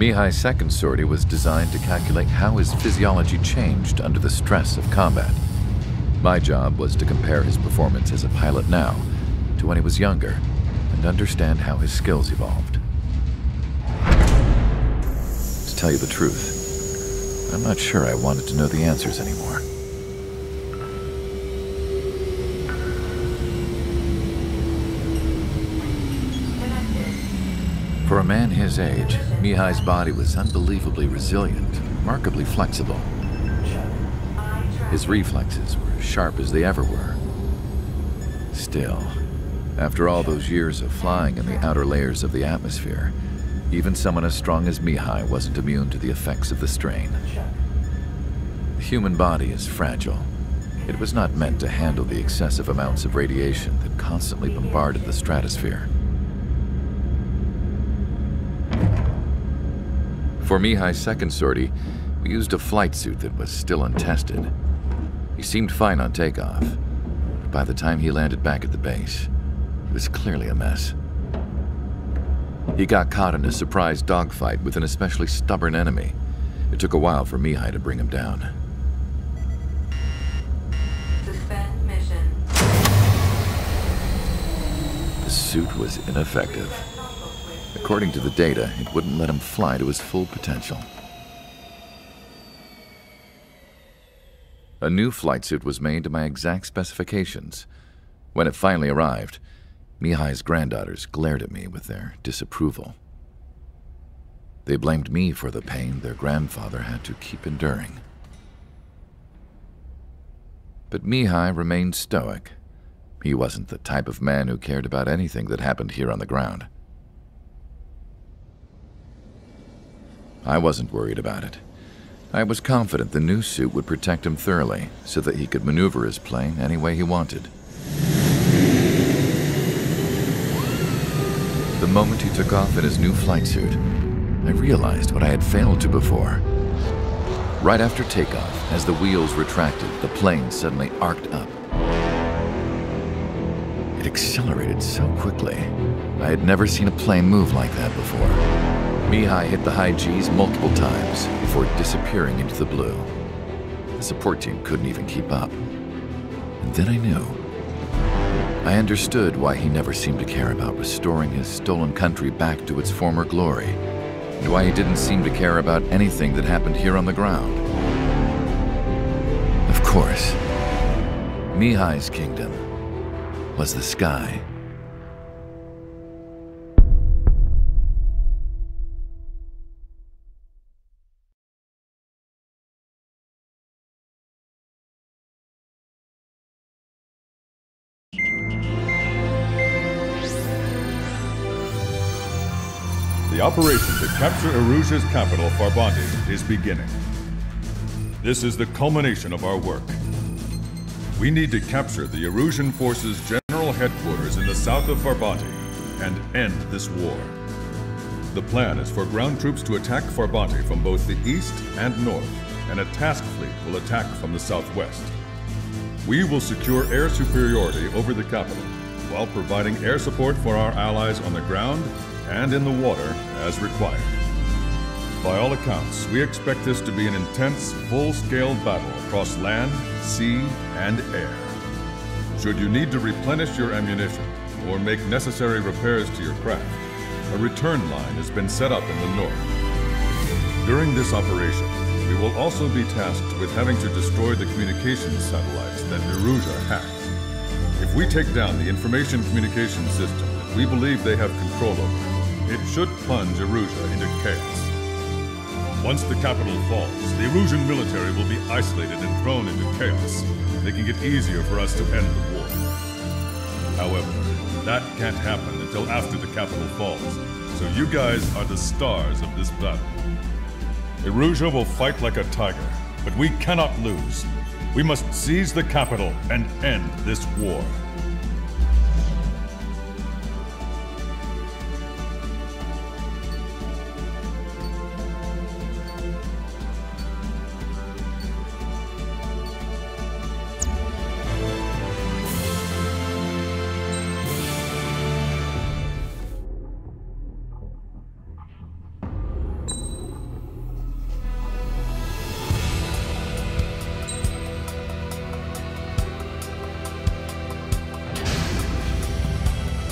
Mihai's second sortie was designed to calculate how his physiology changed under the stress of combat. My job was to compare his performance as a pilot now to when he was younger and understand how his skills evolved. To tell you the truth, I'm not sure I wanted to know the answers anymore. For a man his age, Mihai's body was unbelievably resilient, remarkably flexible. His reflexes were sharp as they ever were. Still, after all those years of flying in the outer layers of the atmosphere, even someone as strong as Mihai wasn't immune to the effects of the strain. The human body is fragile. It was not meant to handle the excessive amounts of radiation that constantly bombarded the stratosphere. For Mihai's second sortie, we used a flight suit that was still untested. He seemed fine on takeoff, but by the time he landed back at the base, it was clearly a mess. He got caught in a surprise dogfight with an especially stubborn enemy. It took a while for Mihai to bring him down. Suspend mission. The suit was ineffective. According to the data, it wouldn't let him fly to his full potential. A new flight suit was made to my exact specifications. When it finally arrived, Mihai's granddaughters glared at me with their disapproval. They blamed me for the pain their grandfather had to keep enduring. But Mihai remained stoic. He wasn't the type of man who cared about anything that happened here on the ground. I wasn't worried about it. I was confident the new suit would protect him thoroughly, so that he could maneuver his plane any way he wanted. The moment he took off in his new flight suit, I realized what I had failed to before. Right after takeoff, as the wheels retracted, the plane suddenly arced up. It accelerated so quickly. I had never seen a plane move like that before. Mihai hit the high G's multiple times before disappearing into the blue. The support team couldn't even keep up. And then I knew. I understood why he never seemed to care about restoring his stolen country back to its former glory, and why he didn't seem to care about anything that happened here on the ground. Of course, Mihai's kingdom was the sky. The operation to capture Erusia's capital, Farbanti, is beginning. This is the culmination of our work. We need to capture the Erusian forces' general headquarters in the south of Farbanti and end this war. The plan is for ground troops to attack Farbanti from both the east and north, and a task fleet will attack from the southwest. We will secure air superiority over the capital, while providing air support for our allies on the ground and in the water as required. By all accounts, we expect this to be an intense, full-scale battle across land, sea, and air. Should you need to replenish your ammunition or make necessary repairs to your craft, a return line has been set up in the north. During this operation, we will also be tasked with having to destroy the communications satellites that Neruja hacked. If we take down the information communication system that we believe they have control over, it should plunge Erusia into chaos. Once the capital falls, the Erusian military will be isolated and thrown into chaos, making it easier for us to end the war. However, that can't happen until after the capital falls, so you guys are the stars of this battle. Erusia will fight like a tiger, but we cannot lose. We must seize the capital and end this war.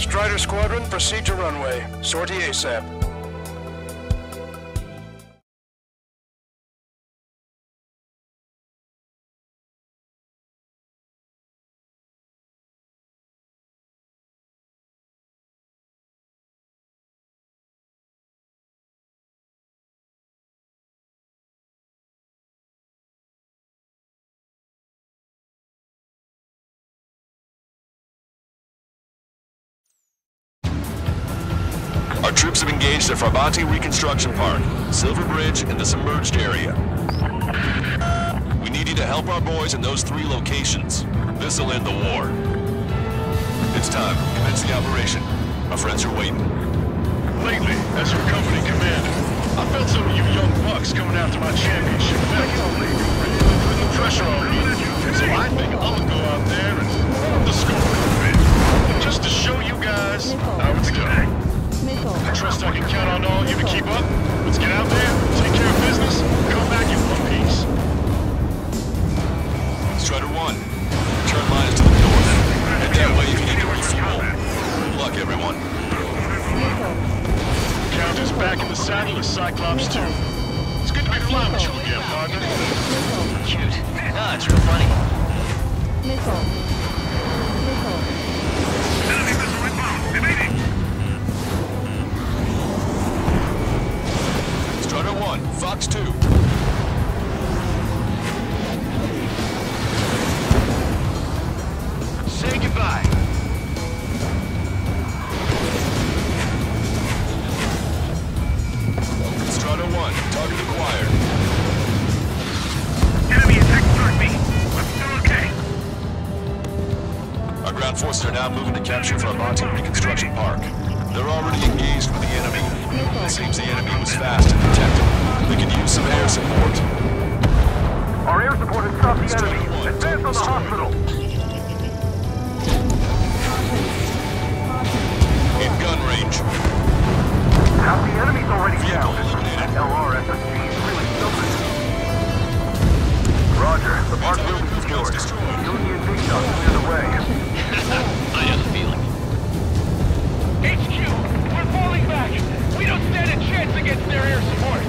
Strider Squadron, proceed to runway. Sortie ASAP. Our troops have engaged at Farbanti Reconstruction Park, Silver Bridge, and the submerged area. We need you to help our boys in those three locations. This'll end the war. It's time. Commence the operation. Our friends are waiting. Lately, as your company commander, I felt some of you young bucks coming after my championship belt. Putting the pressure on me, so I think I'm gonna go out there and run the score a little bit. Just to show you guys how it's going. I trust I can count on all of you to keep up. Let's get out there, take care of business, come back in one piece. Strider 1, turn line is to the north. Head that way if you need to refuel. Good luck, everyone. Counter's back in the saddle is Cyclops 2. It's good to be flying with you again, partner. Cute. Ah, it's real funny. Enemy missile inbound, evading! Strider 1, Fox 2. Say goodbye. Strider 1, target acquired. Enemy attack third beat. I'm still okay. Our ground forces are now moving to capture Farbanti Reconstruction Park. They're already engaged with the enemy. It seems the enemy was fast and protected. They could use some air support. Our air support has stopped the enemy. Advance on the hospital. In gun range. Half the enemy's already down. LRSSG is really something. Roger. The park will be secured. Union big shots clear the way. I have a feeling. HQ, we're falling back! We don't stand a chance against their air support!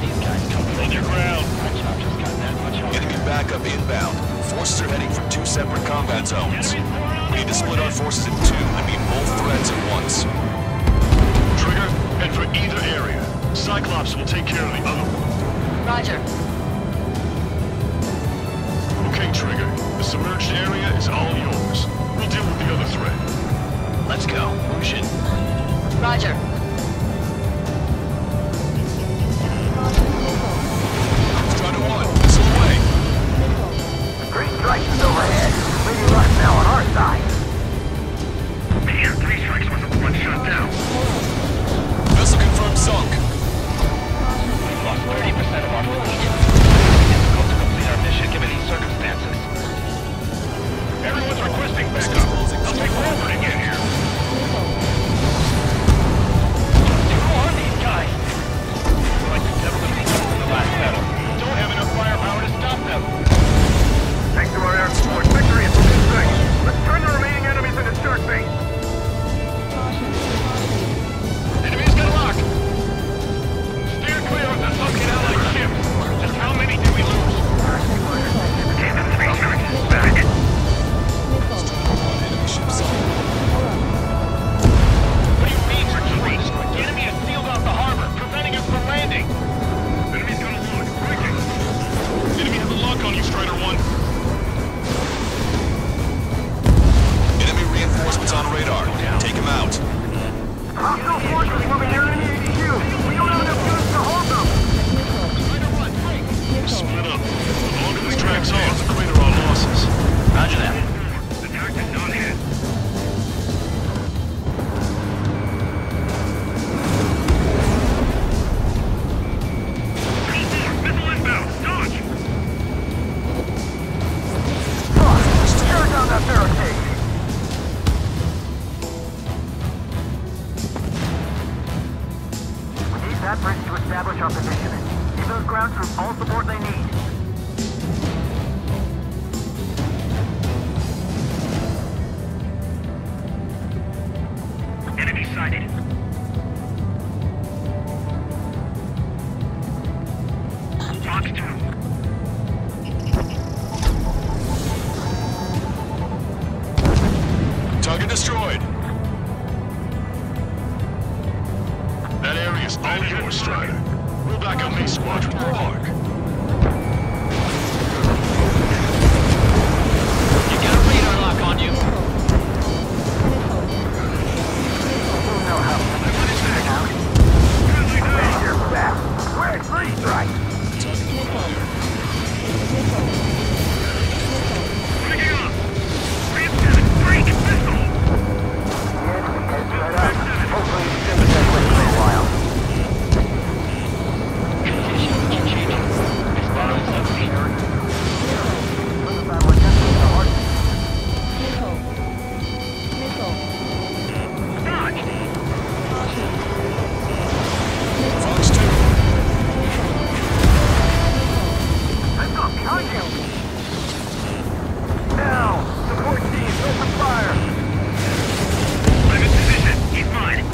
These guys come from your ground! My chopper's got that much harder. Enemy backup inbound. Forces are heading from two separate combat zones. We need to split our forces in two and meet both threats at once. Trigger, head for either area. Cyclops will take care of the other one. Roger. Okay, Trigger. The submerged area is all yours. We'll deal with the other threat. Let's go. Push it. Roger. Strider 1, missile away. Three strikes is overhead. Leading rush now on our side. Man, three strikes was a one shot down. Missile confirmed sunk. We've lost 30% of our fleet. It's difficult to complete our mission given these circumstances. Everyone's requesting backup. I'll take Walford again here. Who are these guys? We're like the devil that beat us in the last battle. Don't have enough firepower to stop them. Thanks to our air support, victory is looking good. Let's turn the remaining enemies into shark bait. Enemies got locked. Steer clear of the fucking allied ship. Just how many do we lose? Captain 3 strikes is back. Ships. What do you mean, retreat? The enemy has sealed off the harbor, preventing us from landing. The enemy's gonna lose it. Breaking. The enemy has a lock on you, Strider 1. Enemy reinforcements on radar. Take him out. Hostile forces moving near enemy HQ. We don't have enough guns to hold them. Strider 1, break. Split up. The longer this drags on, the greater our losses. Roger that. Target destroyed. That area is all yours, Strider. We'll back up these squadron for Park. You got a radar lock on you. We'll know how to do this now. Wait here for that. Wait, please, right. Just keep on. Picking up. Break and pistol. Yes, right up. Hopefully it's been the same way for a while. This bottom's up here. Look about what happened to the heart. Missile. Missile. Dodge. Fox 2. I've got behind you. Now, support team, open fire. I'm in position. He's mine.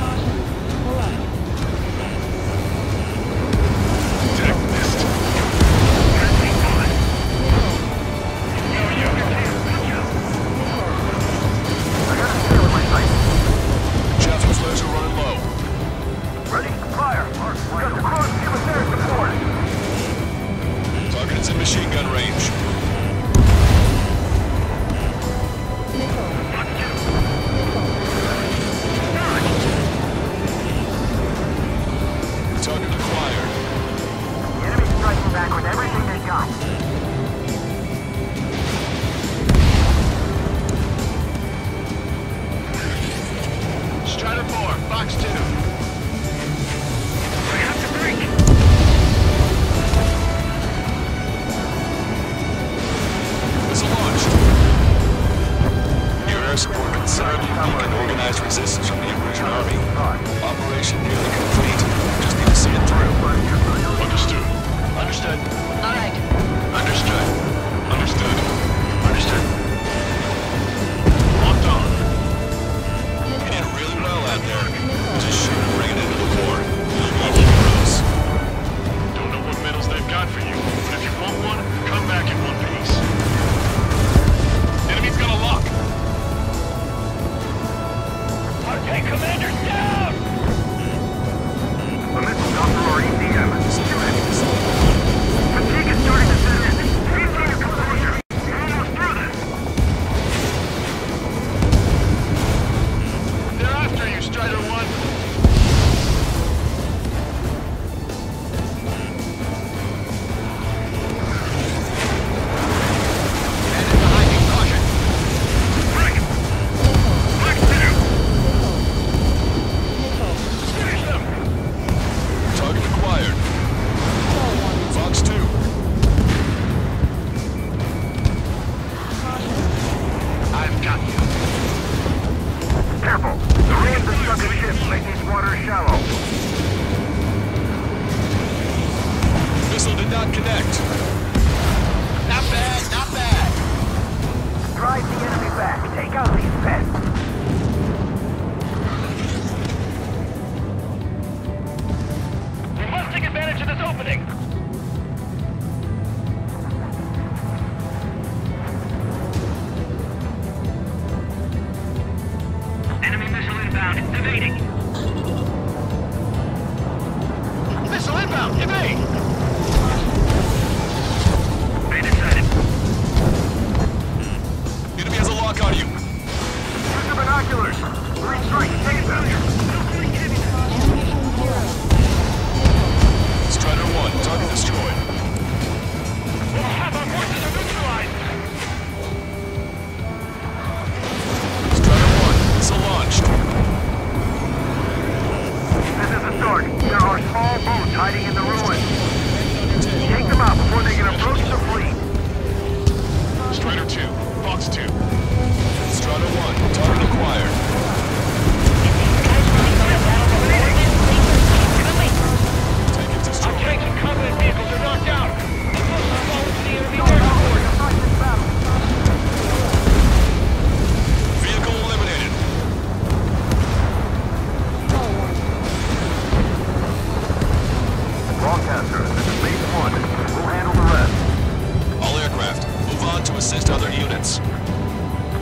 Assist other units.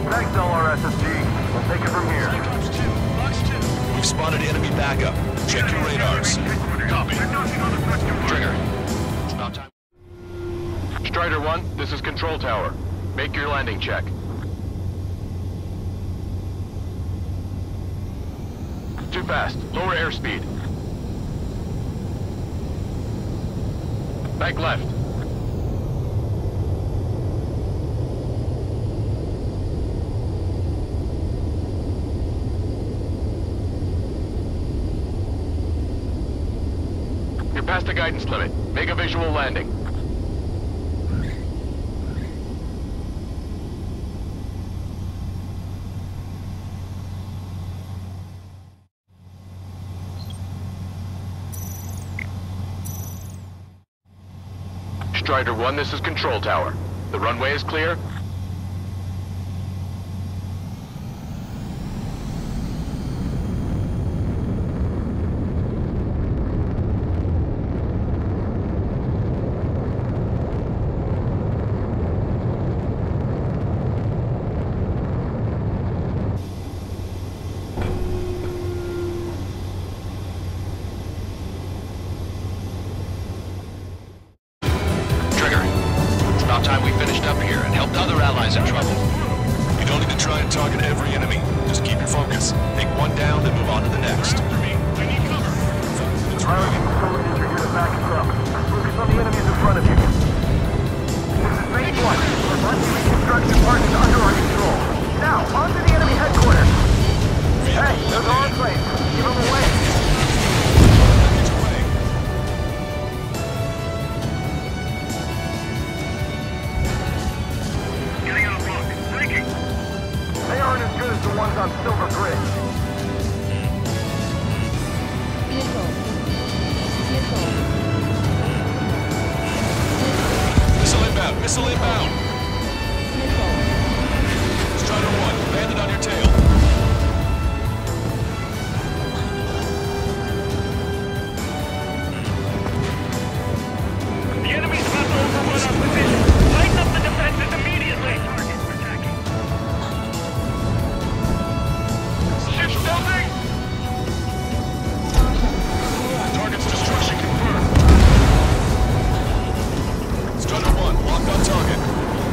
Thanks, LRSSG. We'll take it from here. Cyclops 2, box 2. We've spotted enemy backup. Check your radars. Copy. Trigger. It's about time. Strider 1, this is Control Tower. Make your landing check. Too fast. Lower airspeed. Back left. You're past the guidance limit. Make a visual landing. Strider 1, this is Control Tower. The runway is clear. Gunner 1, locked on target.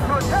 Strider 1,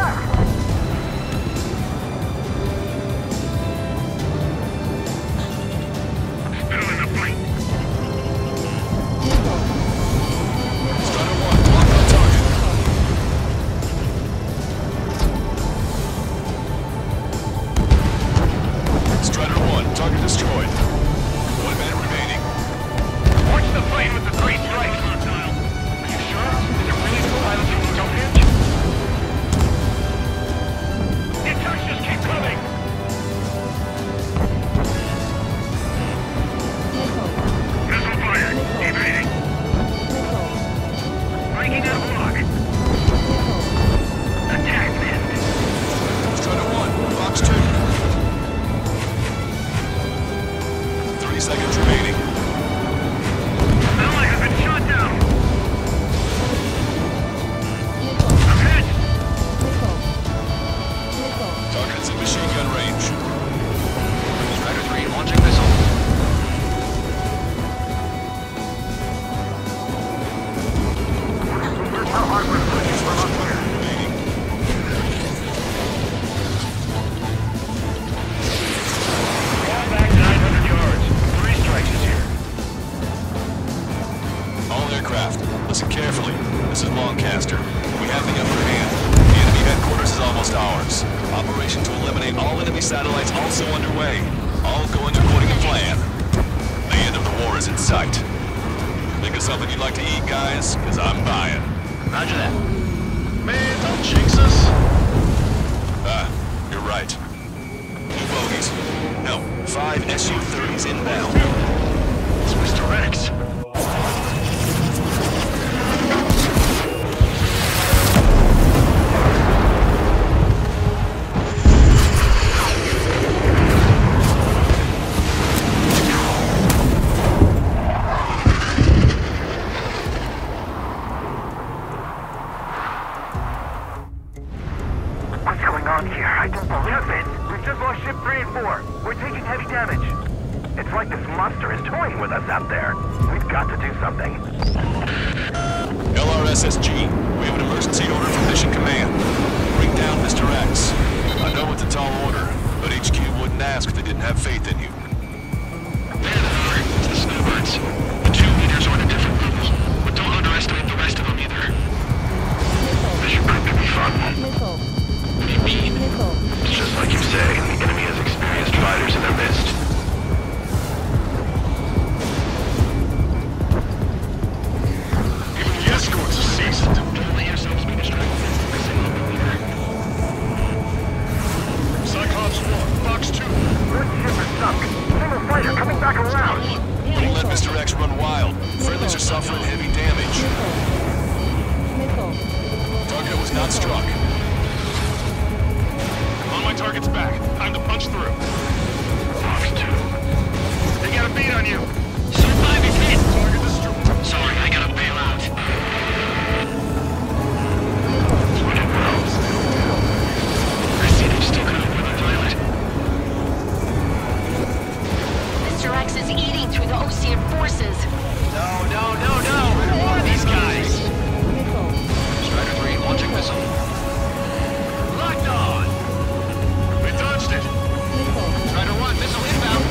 missile inbound.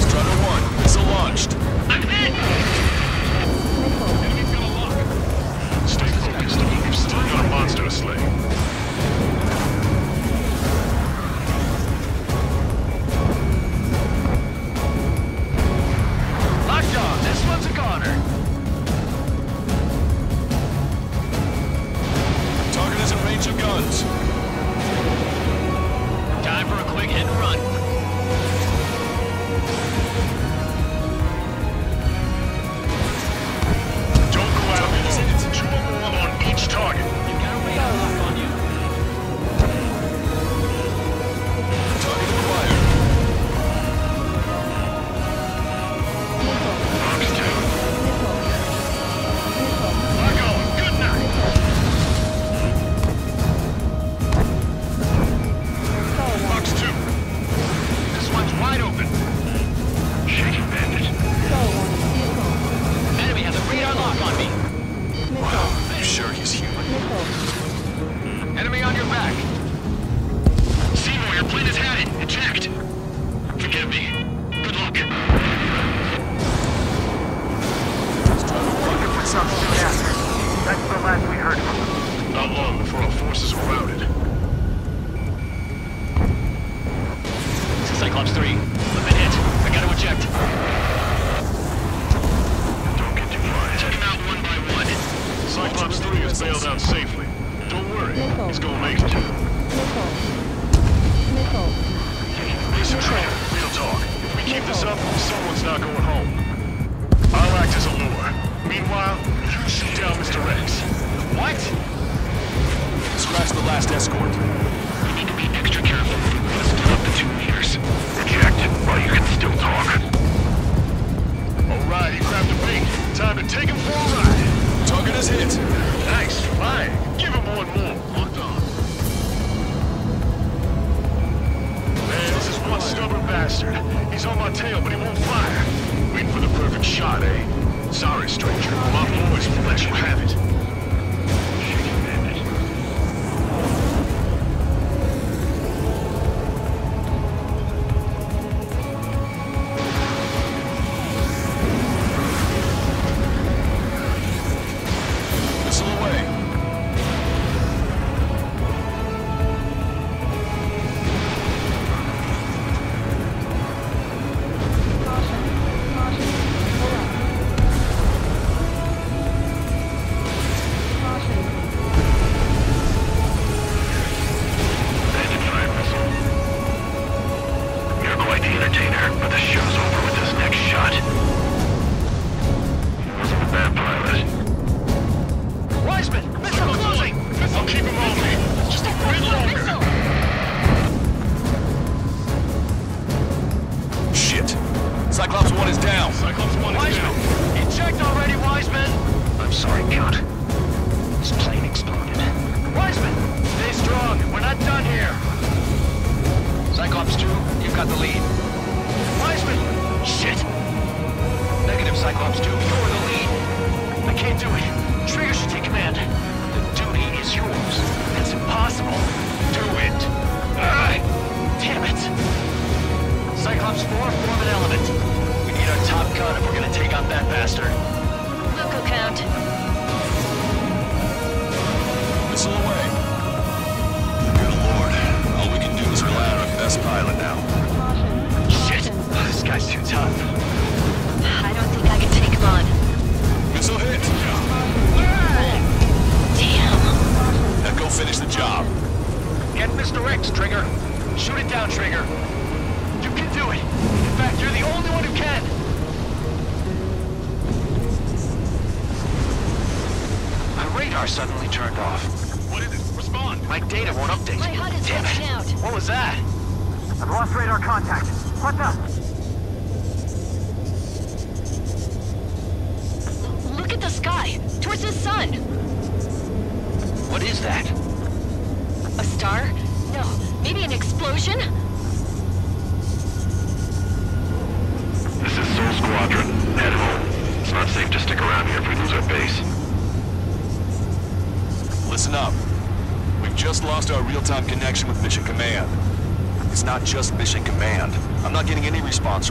Strider 1, Stay on your back. Seymour, your plane is headed. Eject. Forgive me. Good luck. Looking for something to happen. That's the last we heard from them. Not long before our forces were routed. Cyclops 3. I've been hit. I gotta eject. Don't get too far. Take him out one by one. Cyclops 3 has bailed out safely. Don't worry. Nicole. He's gonna make it. Nicole. Listen, Trigger. Real talk. If we keep this up, someone's not going home. I'll act as a lure. Meanwhile, you shoot down Mr. Rex. What? Scratch the last escort. We need to be extra careful. Let's split up the 2 meters. Eject while you can still talk. Alright, he grabbed a bait. Time to take him for a ride. Target is hit. Nice flying. Give him one more. Locked on. Man, this is one stubborn bastard. He's on my tail, but he won't fire. Waiting for the perfect shot, eh? Sorry, stranger. My boys will let you have it.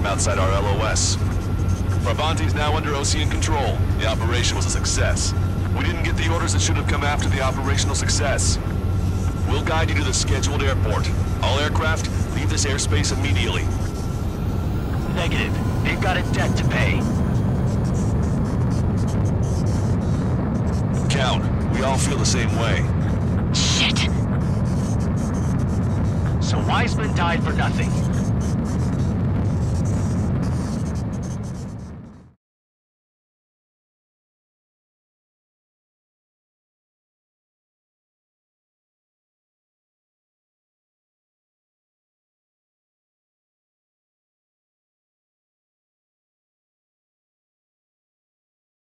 Outside our LOS. Farbanti is now under OCN control. The operation was a success. We didn't get the orders that should have come after the operational success. We'll guide you to the scheduled airport. All aircraft, leave this airspace immediately. Negative. They've got a debt to pay. Count, we all feel the same way. Shit! So Wiseman died for nothing.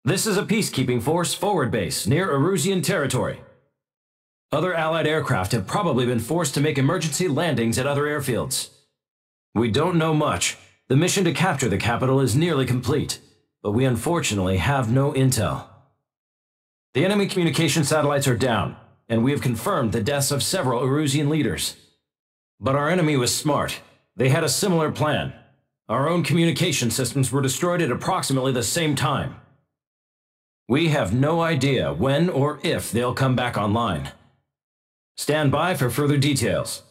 This is a peacekeeping force forward base, near Erusian territory. Other Allied aircraft have probably been forced to make emergency landings at other airfields. We don't know much. The mission to capture the capital is nearly complete, but we unfortunately have no intel. The enemy communication satellites are down, and and we have confirmed the deaths of several Erusian leaders. But our enemy was smart. They had a similar plan. Our own communication systems were destroyed at approximately the same time. We have no idea when or if they'll come back online. Stand by for further details.